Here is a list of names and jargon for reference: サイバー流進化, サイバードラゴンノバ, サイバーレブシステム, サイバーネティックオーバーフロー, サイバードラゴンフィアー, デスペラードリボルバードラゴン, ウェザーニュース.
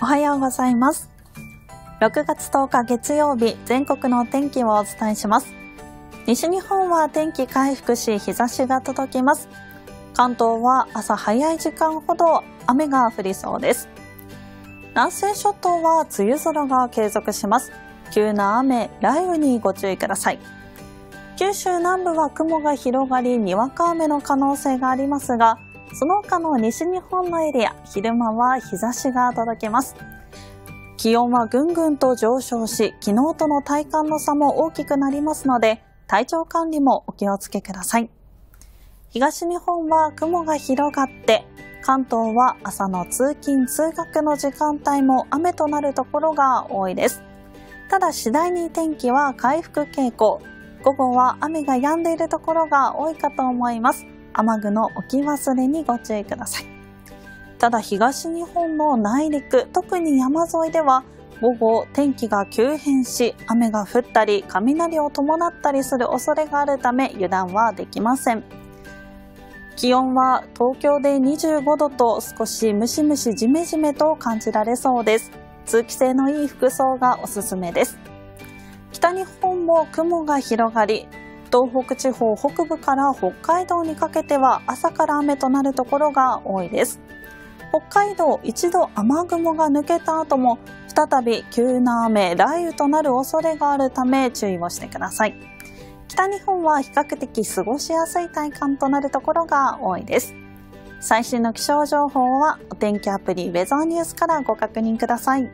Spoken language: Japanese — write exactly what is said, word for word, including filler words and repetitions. おはようございます。ろくがつとおか月曜日、全国のお天気をお伝えします。西日本は天気回復し、日差しが届きます。関東は朝早い時間ほど雨が降りそうです。南西諸島は梅雨空が継続します。急な雨、雷雨にご注意ください。九州南部は雲が広がり、にわか雨の可能性がありますが、その他の西日本のエリア、昼間は日差しが届きます。気温はぐんぐんと上昇し、昨日との体感の差も大きくなりますので、体調管理もお気をつけください。東日本は雲が広がって、関東は朝の通勤・通学の時間帯も雨となるところが多いです。ただ次第に天気は回復傾向。午後は雨が止んでいるところが多いかと思います。雨具の置き忘れにご注意ください。ただ東日本の内陸、特に山沿いでは午後天気が急変し、雨が降ったり雷を伴ったりする恐れがあるため、油断はできません。気温は東京でにじゅうごどと少しムシムシジメジメと感じられそうです。通気性のいい服装がおすすめです。北日本も雲が広がり、東北地方北部から北海道にかけては朝から雨となるところが多いです。北海道、一度雨雲が抜けた後も再び急な雨、雷雨となる恐れがあるため注意をしてください。北日本は比較的過ごしやすい体感となるところが多いです。最新の気象情報はお天気アプリウェザーニュースからご確認ください。